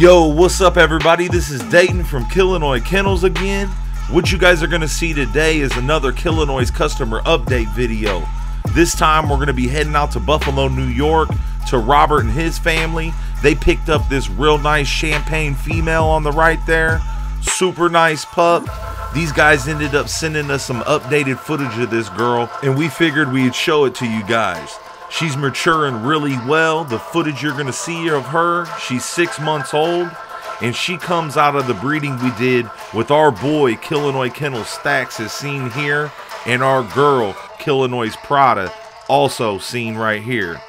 Yo, what's up everybody? This is Dayton from Killinois Kennels again. What you guys are going to see today is another Killinois customer update video. This time we're going to be heading out to Buffalo, New York to Robert and his family. They picked up this real nice champagne female on the right there. Super nice pup. These guys ended up sending us some updated footage of this girl and we figured we'd show it to you guys. She's maturing really well. The footage you're gonna see of her, she's 6 months old, and she comes out of the breeding we did with our boy Killinois Kennel Stacks, is seen here, and our girl Killinois Prada, also seen right here.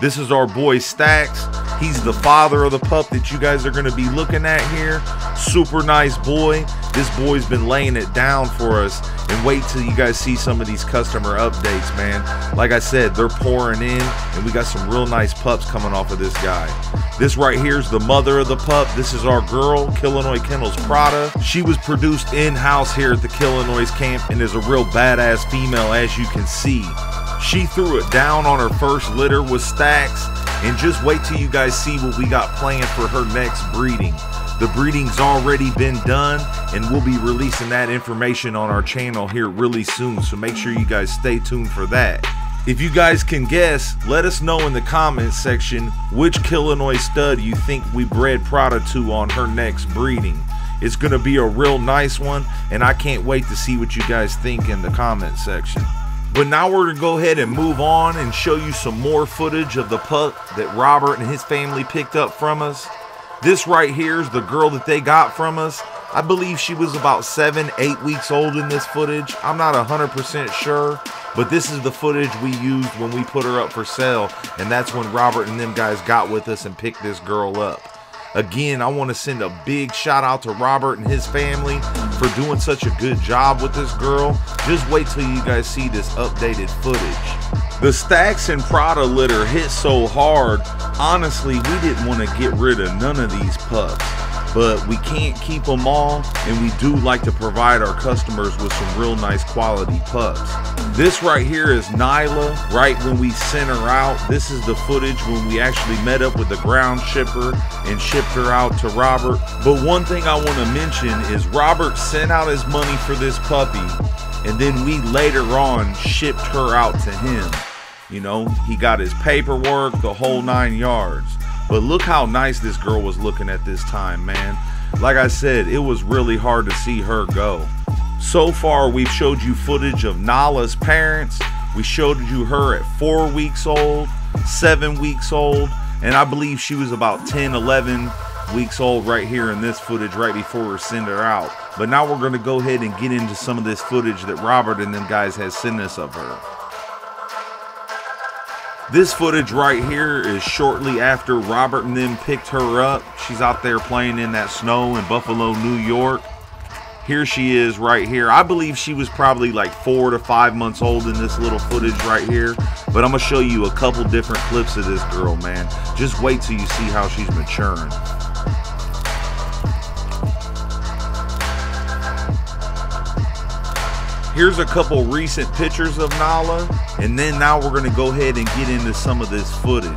This is our boy Stacks. He's the father of the pup that you guys are gonna be looking at here. Super nice boy. This boy's been laying it down for us, and wait till you guys see some of these customer updates, man. Like I said, they're pouring in, and we got some real nice pups coming off of this guy. This right here is the mother of the pup. This is our girl, Killinois Kennels Prada. She was produced in-house here at the Killinois camp and is a real badass female, as you can see. She threw it down on her first litter with Stacks, and just wait till you guys see what we got planned for her next breeding. The breeding's already been done, and we'll be releasing that information on our channel here really soon, so make sure you guys stay tuned for that. If you guys can guess, let us know in the comments section which Killinois stud you think we bred Prada to on her next breeding. It's going to be a real nice one, and I can't wait to see what you guys think in the comments section. But now we're gonna go ahead and move on and show you some more footage of the pup that Robert and his family picked up from us. This right here is the girl that they got from us. I believe she was about 7-8 weeks old in this footage. I'm not 100% sure, but this is the footage we used when we put her up for sale, and that's when Robert and them guys got with us and picked this girl up. Again, I want to send a big shout out to Robert and his family for doing such a good job with this girl. Just wait till you guys see this updated footage. The Stacks and Prada litter hit so hard, honestly, we didn't want to get rid of none of these pups. But we can't keep them all, and we do like to provide our customers with some real nice quality pups. This right here is Nyla, right when we sent her out. This is the footage when we actually met up with the ground shipper and shipped her out to Robert. But one thing I want to mention is Robert sent out his money for this puppy, and then we later on shipped her out to him. You know, he got his paperwork, the whole nine yards. But look how nice this girl was looking at this time, man. Like I said, it was really hard to see her go. So far, we've showed you footage of Nala's parents. We showed you her at 4 weeks old, 7 weeks old, and I believe she was about 10, 11 weeks old right here in this footage right before we send her out. But now we're gonna go ahead and get into some of this footage that Robert and them guys has sent us of her. This footage right here is shortly after Robert and them picked her up. She's out there playing in that snow in Buffalo, New York. Here she is right here. I believe she was probably like 4 to 5 months old in this little footage right here. But I'm gonna show you a couple different clips of this girl, man. Just wait till you see how she's maturing. Here's a couple recent pictures of Nala, and then now we're gonna go ahead and get into some of this footage.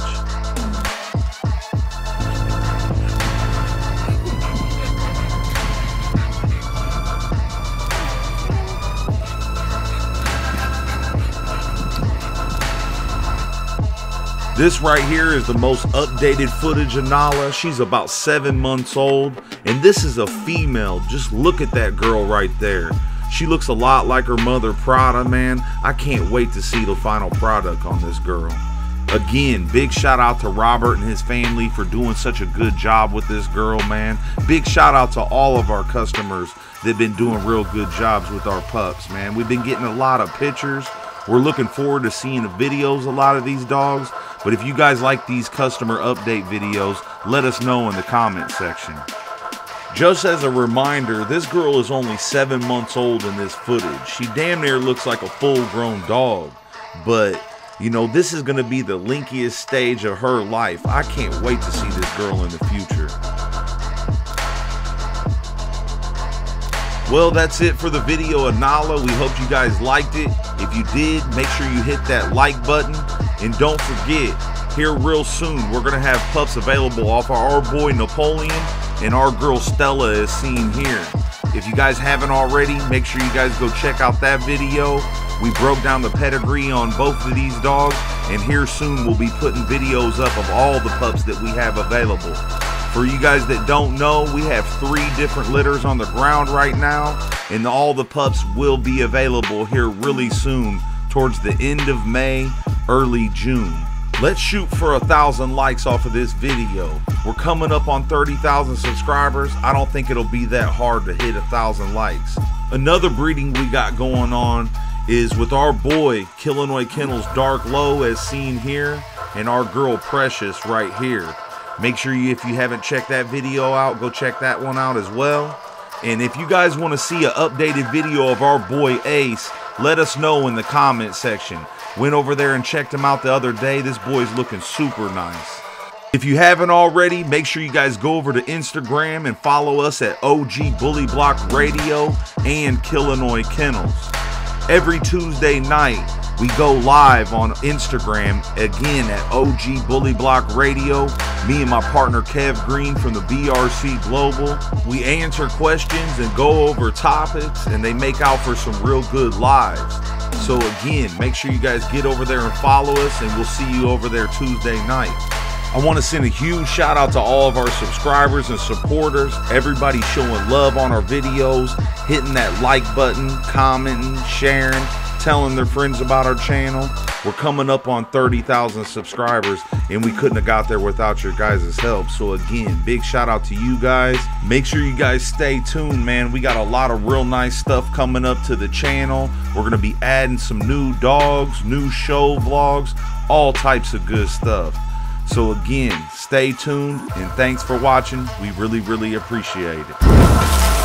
This right here is the most updated footage of Nala. She's about 7 months old, and this is a female. Just look at that girl right there. She looks a lot like her mother Prada, man. I can't wait to see the final product on this girl. Again, big shout out to Robert and his family for doing such a good job with this girl, man. Big shout out to all of our customers that've been doing real good jobs with our pups, man. We've been getting a lot of pictures. We're looking forward to seeing the videos, a lot of these dogs. But if you guys like these customer update videos, let us know in the comment section. Just as a reminder, this girl is only 7 months old in this footage. She damn near looks like a full-grown dog. But, you know, this is going to be the linkiest stage of her life. I can't wait to see this girl in the future. Well, that's it for the video of Nala. We hope you guys liked it. If you did, make sure you hit that like button. And don't forget, here real soon, we're going to have pups available off our boy Napoleon. and our girl Stella is seen here. If you guys haven't already, make sure you guys go check out that video. We broke down the pedigree on both of these dogs, and here soon we'll be putting videos up of all the pups that we have available. For you guys that don't know, we have 3 different litters on the ground right now, and all the pups will be available here really soon, towards the end of May, early June. Let's shoot for 1,000 likes off of this video. We're coming up on 30,000 subscribers. I don't think it'll be that hard to hit 1,000 likes. Another breeding we got going on is with our boy Killinois Kennels Dark Low, as seen here, and our girl Precious right here. Make sure you, if you haven't checked that video out, go check that one out as well. And if you guys want to see an updated video of our boy Ace, let us know in the comment section. Went over there and checked him out the other day. This boy's looking super nice. If you haven't already, make sure you guys go over to Instagram and follow us at OG Bully Block Radio and Killinois Kennels. Every Tuesday night, we go live on Instagram, again at OG Bully Block Radio. Me and my partner Kev Green from the BRC Global. We answer questions and go over topics, and they make out for some real good lives. So again, make sure you guys get over there and follow us, and we'll see you over there Tuesday night. I want to send a huge shout out to all of our subscribers and supporters, everybody showing love on our videos, hitting that like button, commenting, sharing, telling their friends about our channel. We're coming up on 30,000 subscribers, and we couldn't have got there without your guys' help. So again, big shout out to you guys. Make sure you guys stay tuned, man. We got a lot of real nice stuff coming up to the channel. We're gonna be adding some new dogs, new show vlogs, all types of good stuff. So again, stay tuned, and thanks for watching. We really, really appreciate it.